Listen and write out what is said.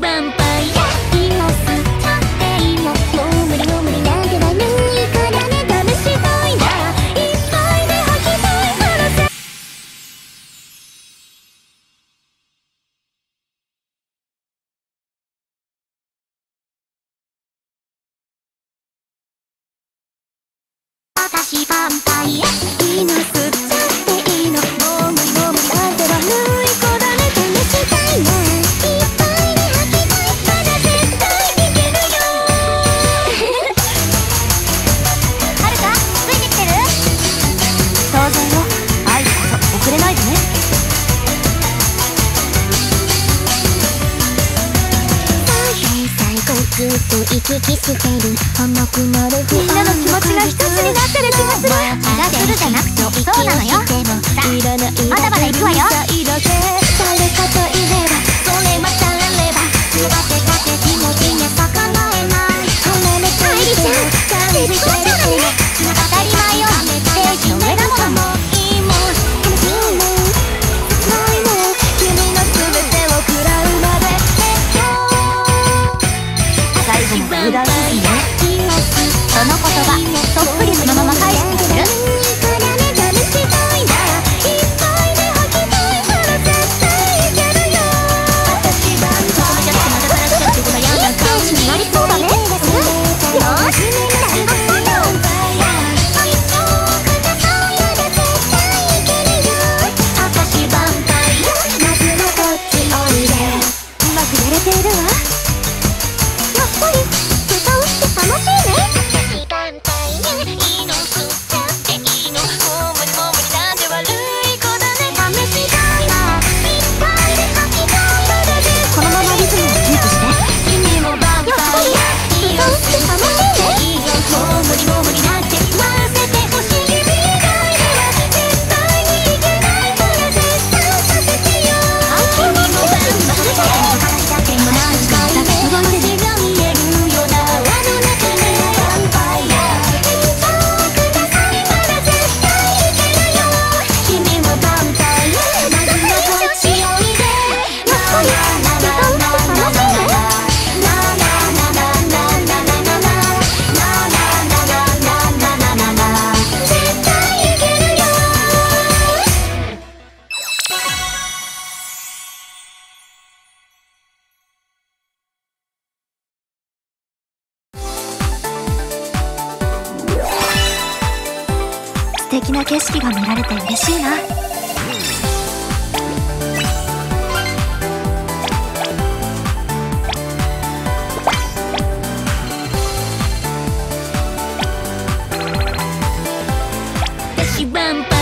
バンパイ